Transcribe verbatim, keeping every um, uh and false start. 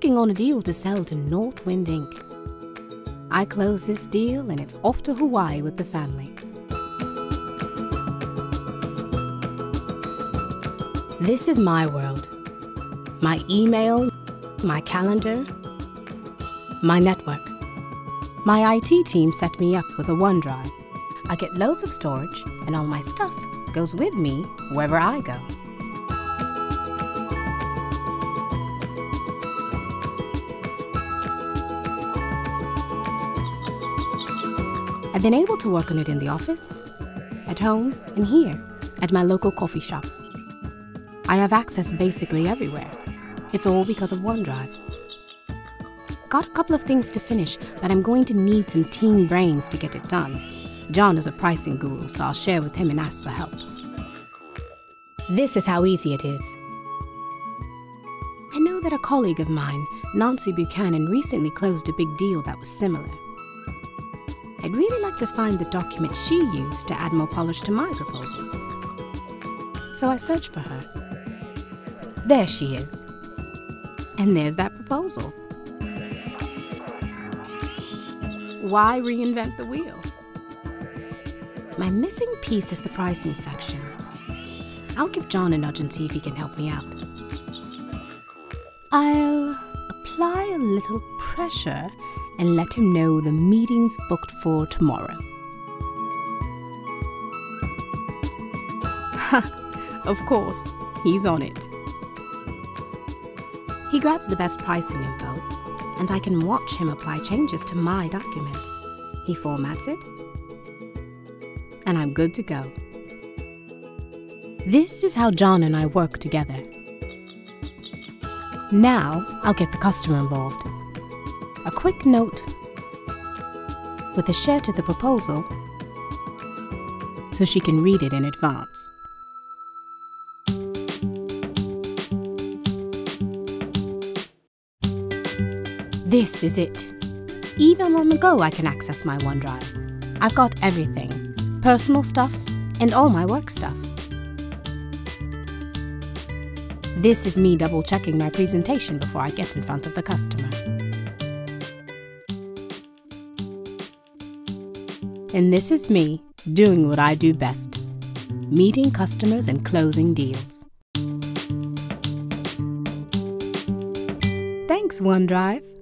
working on a deal to sell to Northwind Incorporated. I close this deal and it's off to Hawaii with the family. This is my world. My email, my calendar, my network. My I T team set me up with a OneDrive. I get loads of storage and all my stuff goes with me wherever I go. I've been able to work on it in the office, at home, and here, at my local coffee shop. I have access basically everywhere. It's all because of OneDrive. Got a couple of things to finish, but I'm going to need some team brains to get it done. John is a pricing guru, so I'll share with him and ask for help. This is how easy it is. I know that a colleague of mine, Nancy Buchanan, recently closed a big deal that was similar. I'd really like to find the document she used to add more polish to my proposal. So I searched for her. There she is. And there's that proposal. Why reinvent the wheel? My missing piece is the pricing section. I'll give John a nudge and see if he can help me out. I'll apply a little pressure and let him know the meeting's booked for tomorrow. Ha! Of course, he's on it. He grabs the best pricing info, and I can watch him apply changes to my document. He formats it, and I'm good to go. This is how John and I work together. Now, I'll get the customer involved. A quick note with a share to the proposal so she can read it in advance. This is it. Even on the go, I can access my OneDrive. I've got everything. Personal stuff and all my work stuff. This is me double-checking my presentation before I get in front of the customer. And this is me doing what I do best, meeting customers and closing deals. Thanks, OneDrive.